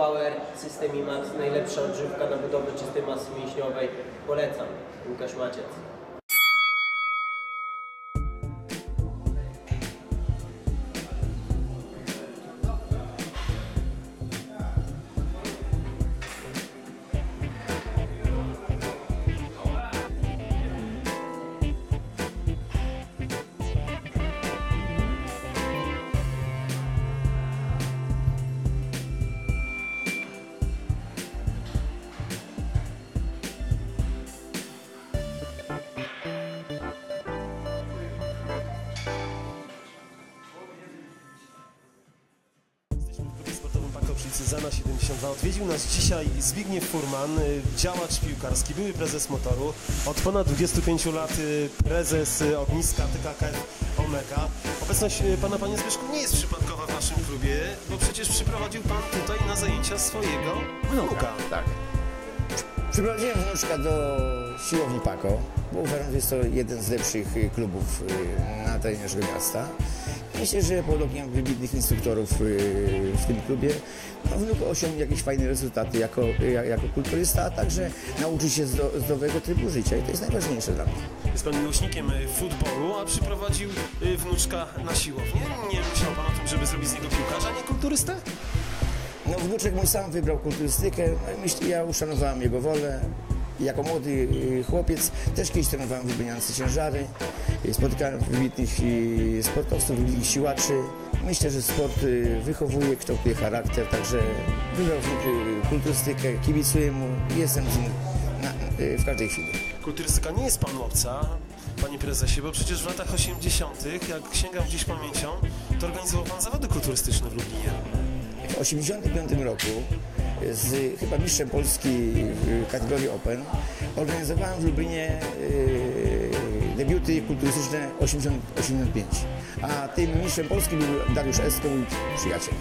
Power System IMAX, najlepsza odżywka na budowę czystej masy mięśniowej. Polecam. Łukasz Maciek. Zna 72. Odwiedził nas dzisiaj Zbigniew Furman, działacz piłkarski, były prezes Motoru, od ponad 25 lat prezes Ogniska TKKF Omega. Obecność pana, panie Zbyszku, nie jest przypadkowa w naszym klubie, bo przecież przyprowadził pan tutaj na zajęcia swojego wnuka. Tak. Przyprowadziłem wnuczka do siłowni Paco, bo uważam, że jest to jeden z lepszych klubów na terenie naszego miasta. Myślę, że pod okiem wybitnych instruktorów w tym klubie wnuk osiągnie jakieś fajne rezultaty jako kulturysta, a także nauczy się zdrowego trybu życia i to jest najważniejsze dla mnie. Jest pan miłośnikiem futbolu, a przyprowadził wnuczka na siłownię. Nie myślał pan o tym, żeby zrobić z niego piłkarza, nie kulturystę? No, wnuczek mój sam wybrał kulturystykę. Myślę, ja uszanowałem jego wolę. Jako młody chłopiec też kiedyś trenowałem wypełniające ciężary, spotykałem wybitnych sportowców, wybitnych siłaczy. Myślę, że sport wychowuje, kształtuje charakter, także wybrał kulturystykę, kibicuję mu, jestem z nim w każdej chwili. Kulturystyka nie jest panu obca, panie prezesie, bo przecież w latach 80., jak sięgam gdzieś pamięcią, to organizował pan zawody kulturystyczne w Lublinie. W 1985 roku z chyba mistrzem Polski w kategorii Open organizowałem w Lublinie debiuty kulturystyczne 85, a tym mistrzem Polski był Dariusz Eskołd, przyjaciel.